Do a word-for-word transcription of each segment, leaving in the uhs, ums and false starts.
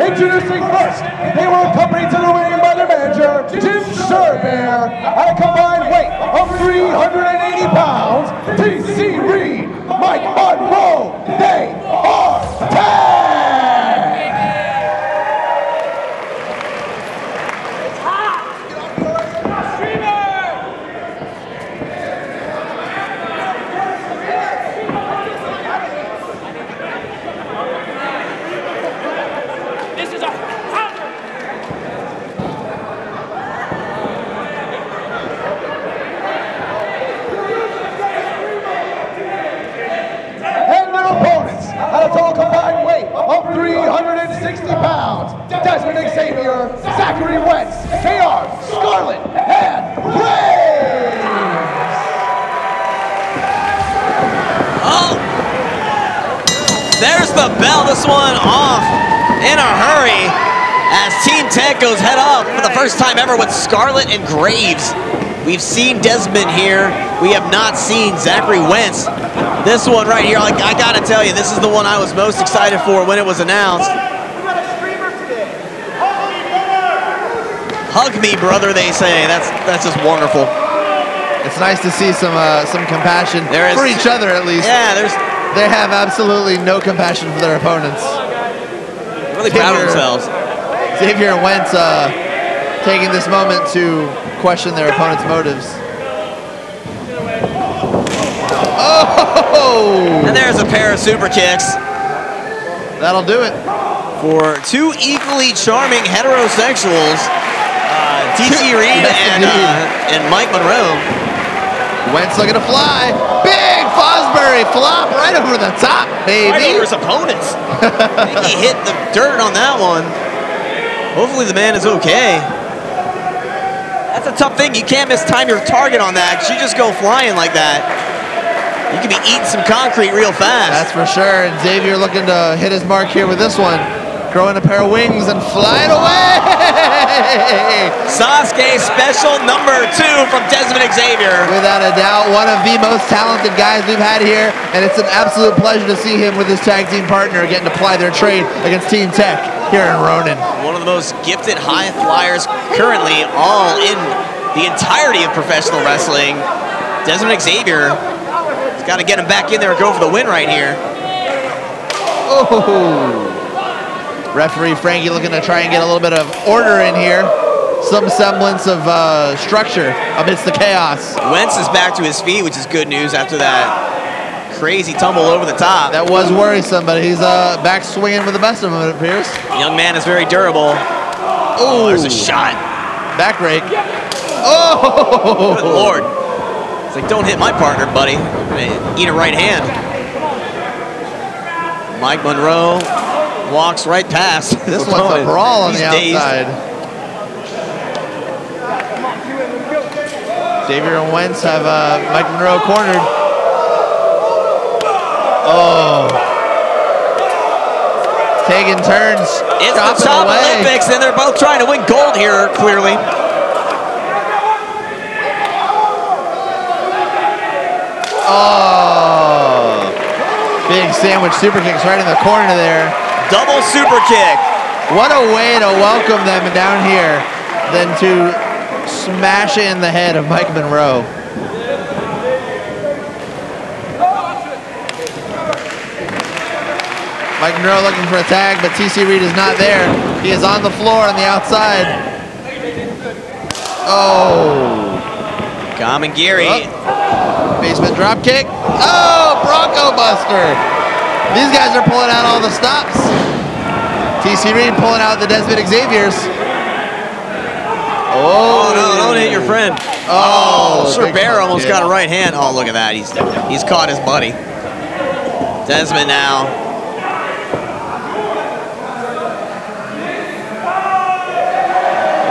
Introducing first, they were accompanied to the ring by their manager, Jim Sherbair, at a combined weight of three hundred eighty pounds, T C. Reed, Mike Monroe, they are tag! It's hot! This is a of three hundred sixty pounds, Desmond Xavier, Zachary Wentz, K R, Scarlet, and Ray. Oh! There's the bell, this one off in a hurry as Team Tech goes head up for the first time ever with Scarlet and Graves. We've seen Desmond here. We have not seen Zachary Wentz. This one right here, like, I gotta tell you, this is the one I was most excited for when it was announced. Hug me, brother, they say. That's that's just wonderful. It's nice to see some uh, some compassion there is, for each other, at least. Yeah, there's. They have absolutely no compassion for their opponents. Really proud of themselves. Xavier Wentz. Uh, taking this moment to question their opponent's motives. Oh! And there's a pair of super kicks. That'll do it. For two equally charming heterosexuals, uh, T C. Reed and, uh, and Mike Monroe. Wentz looking to fly. Big Fosbury flop right over the top, baby. Right over his opponents. I think he hit the dirt on that one. Hopefully the man is okay. That's a tough thing. You can't mistime your target on that, because you just go flying like that. You could be eating some concrete real fast. That's for sure. And Xavier looking to hit his mark here with this one. Growing a pair of wings and flying away. Sasuke special number two from Desmond Xavier. Without a doubt, one of the most talented guys we've had here. And it's an absolute pleasure to see him with his tag team partner getting to ply their trade against Team Tech here in Ronin. One of the most gifted high flyers currently all in the entirety of professional wrestling. Desmond Xavier has got to get him back in there and go for the win right here. Oh. Referee Frankie looking to try and get a little bit of order in here. Some semblance of uh, structure amidst the chaos. Wentz is back to his feet, which is good news after that crazy tumble over the top. That was worrisome, but he's uh, back swinging with the best of him, it appears. The young man is very durable. Ooh. Oh, there's a shot. Back rake. Oh! Good Lord. It's like, don't hit my partner, buddy. Eat a right hand. Mike Monroe walks right past. This opponent. One's a brawl on He's the outside. Dazed. Xavier and Wentz have uh, Mike Monroe cornered. Oh. Taking turns. It's the top away. Olympics, and they're both trying to win gold here, clearly. Oh. Big sandwich super kicks right in the corner there. Double super kick. What a way to welcome them down here than to smash in the head of Mike Monroe. Mike Monroe looking for a tag, but T C. Reed is not there. He is on the floor on the outside. Oh. Kamangiri. Oh. Basement drop kick. Oh, Bronco Buster. These guys are pulling out all the stops. T C. Reed pulling out the Desmond Xavier's. Oh, oh no, don't hit your friend. Oh, oh Sherbair almost yeah. got a right hand. Oh, look at that. He's he's caught his buddy. Desmond now.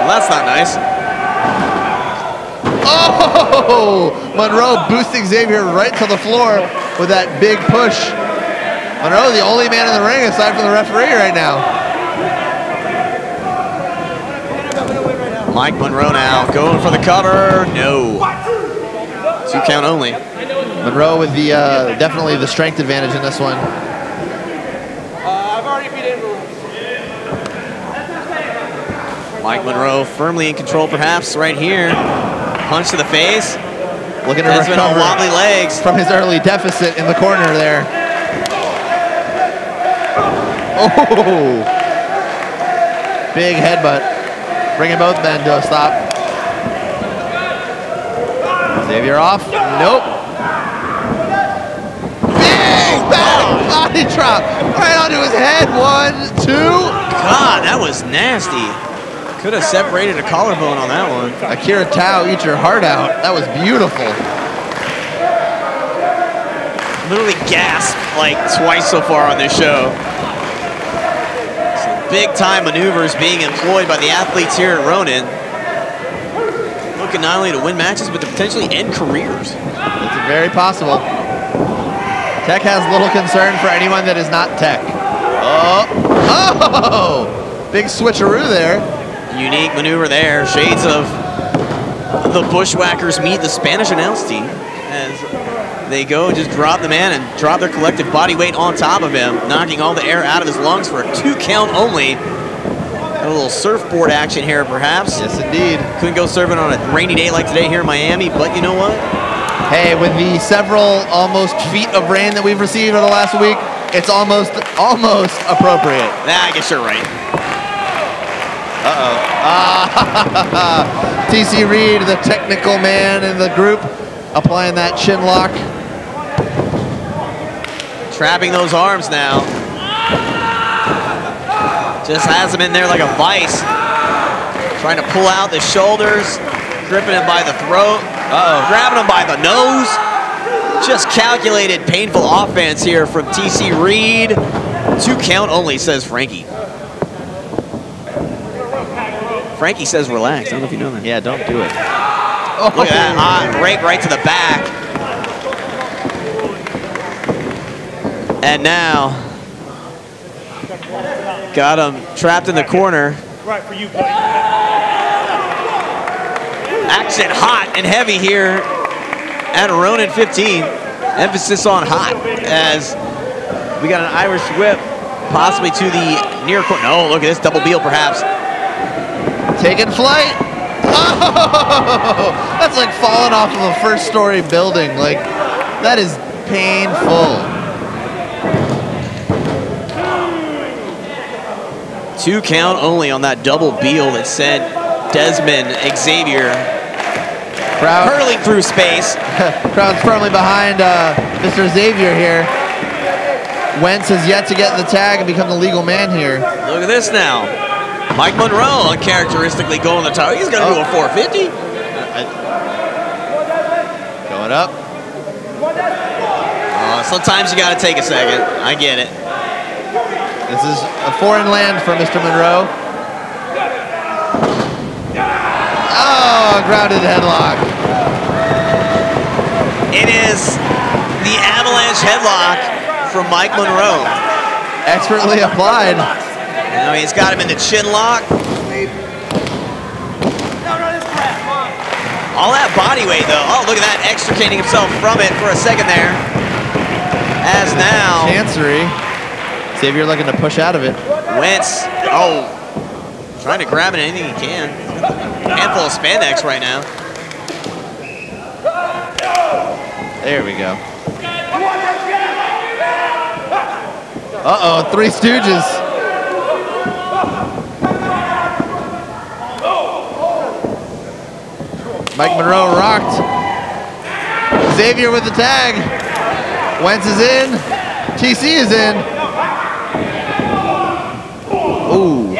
Well, that's not nice. Oh, Monroe boosting Xavier right to the floor with that big push. Monroe, the only man in the ring aside from the referee right now. Mike Monroe now going for the cover. No. Two count only. Monroe with the uh, definitely the strength advantage in this one. Uh, I've already beat him. Mike Monroe firmly in control, perhaps, right here. Punch to the face. Looking to Desmond recover on wobbly legs from his early deficit in the corner there. Oh! Big headbutt. Bringing both men to a stop. Xavier off. Nope. Big back body drop. Right onto his head. One, two. God, that was nasty. Could have separated a collarbone on that one. Akira Taue, eat your heart out. That was beautiful. Literally gasped like twice so far on this show. Some big time maneuvers being employed by the athletes here at Ronin. Looking not only to win matches, but to potentially end careers. It's very possible. Tech has little concern for anyone that is not Tech. Oh, oh! Big switcheroo there. Unique maneuver there. Shades of the Bushwhackers meet the Spanish announce team as they go and just drop the man and drop their collective body weight on top of him, knocking all the air out of his lungs for a two count only. A little surfboard action here, perhaps. Yes, indeed. Couldn't go surfing on a rainy day like today here in Miami, but you know what? Hey, with the several almost feet of rain that we've received over the last week, it's almost, almost appropriate. Nah, I guess you're right. Uh-oh. Ah, T C Reed, the technical man in the group, applying that chin lock. Trapping those arms now. Just has him in there like a vice. Trying to pull out the shoulders, gripping him by the throat. Uh-oh. Grabbing him by the nose. Just calculated painful offense here from T C Reed. Two count only, says Frankie. Frankie says relax. I don't know if you know that. Yeah, don't do it. Oh. Look at that hot rape right to the back. And now, got him trapped in the corner. Right for you, buddy. Action hot and heavy here at Ronin fifteen. Emphasis on hot as we got an Irish whip possibly to the near corner. Oh, look at this double beel perhaps. Taking flight. Oh, that's like falling off of a first story building. Like, that is painful. Two count only on that double beel that sent Desmond Xavier Crowd. hurling through space. Crowd's firmly behind uh, Mister Xavier here. Wentz has yet to get the tag and become the legal man here. Look at this now. Mike Monroe uncharacteristically going to the top. He's going to oh. do a four fifty. Going up. Uh, sometimes you got to take a second. I get it. This is a foreign land for Mister Monroe. Oh, grounded headlock. It is the avalanche headlock from Mike Monroe. Expertly applied. Now he's got him in the chin lock. All that body weight though. Oh, look at that, extricating himself from it for a second there. As now. Chancery. Xavier looking to push out of it. Wentz, oh. Trying to grab it anything he can. Handful of spandex right now. There we go. Uh-oh, Three Stooges. Mike Monroe rocked. Xavier with the tag. Wentz is in. T C is in. Ooh.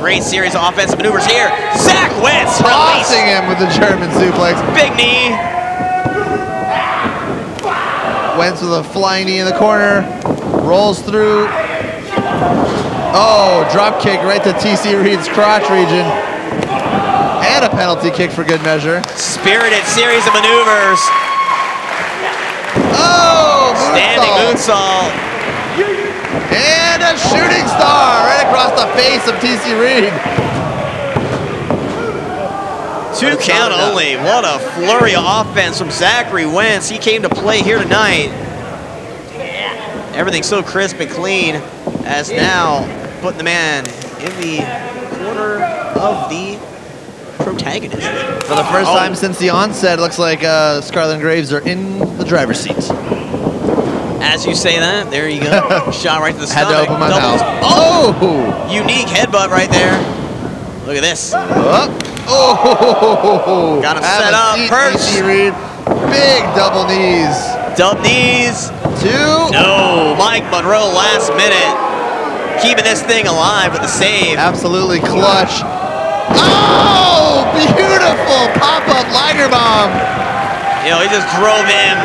Great series of offensive maneuvers here. Zach Wentz tossing him with the German suplex. Big knee. Wentz with a flying knee in the corner. Rolls through. Oh, drop kick right to T C Reed's crotch region. And a penalty kick for good measure. Spirited series of maneuvers. Oh, moonsault. Standing moonsault. And a shooting star right across the face of T C Reed. Two count only. What a flurry of offense from Zachary Wentz. He came to play here tonight. Everything's so crisp and clean as now putting the man in the corner. of the protagonist. For the first oh. time since the onset, it looks like uh, Scarlet and Graves are in the driver's seats. As you say that, there you go. Shot right to the stomach. Had to open my Doubles. mouth. Oh! Unique headbutt right there. Look at this. Oh! Oh! Got him set up. Perch. Reed. Big double knees. Double knees. Two. No. Mike Monroe last minute. Keeping this thing alive with the save. Absolutely clutch. Oh! Beautiful pop-up Liger Bomb. You know, he just drove him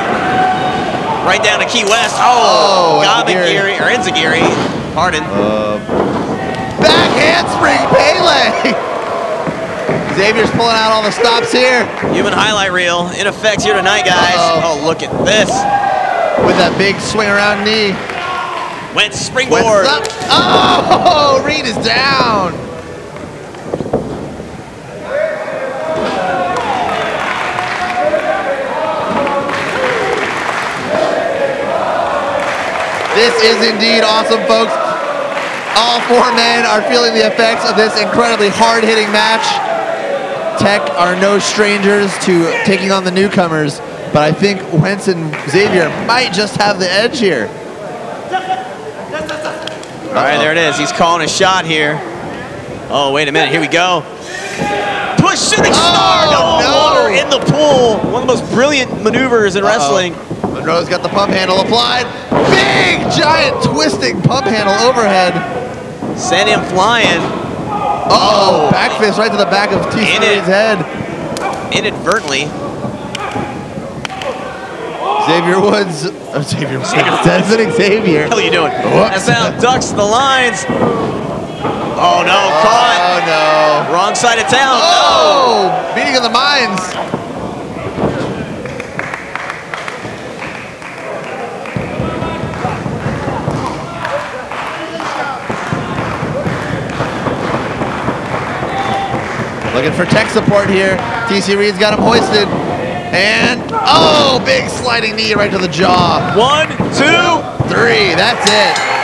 right down to Key West. Oh! oh Gabagiri, or Enzigiri. Pardon. Uh, Back handspring Pele. Xavier's pulling out all the stops here. Human highlight reel in effect here tonight, guys. Uh-oh. Oh, look at this. With that big swing around knee. Went springboard. Went up. Oh, Reed is down. This is indeed awesome, folks. All four men are feeling the effects of this incredibly hard-hitting match. Tech are no strangers to taking on the newcomers, but I think Wentz and Xavier might just have the edge here. Uh-oh. All right, there it is. He's calling a shot here. Oh, wait a minute. Here we go. Push shooting star. Oh, no. Water in the pool. One of the most brilliant maneuvers in Uh-oh. wrestling. Monroe's got the pump handle applied. Big, giant, twisting pump handle overhead. Send him flying. Uh-oh, oh. back fist right to the back of T C. Reed's head. Inadvertently. Xavier Woods, oh, Xavier Woods, Desmond Xavier. What the hell are you doing? Whoops. That's how ducks the lines. Oh no, oh, caught. Oh no. Wrong side of town. Oh, no. Beating of the minds. Looking for tech support here. T C. Reed's got him hoisted. And, oh, big sliding knee right to the jaw. One, two, three, that's it.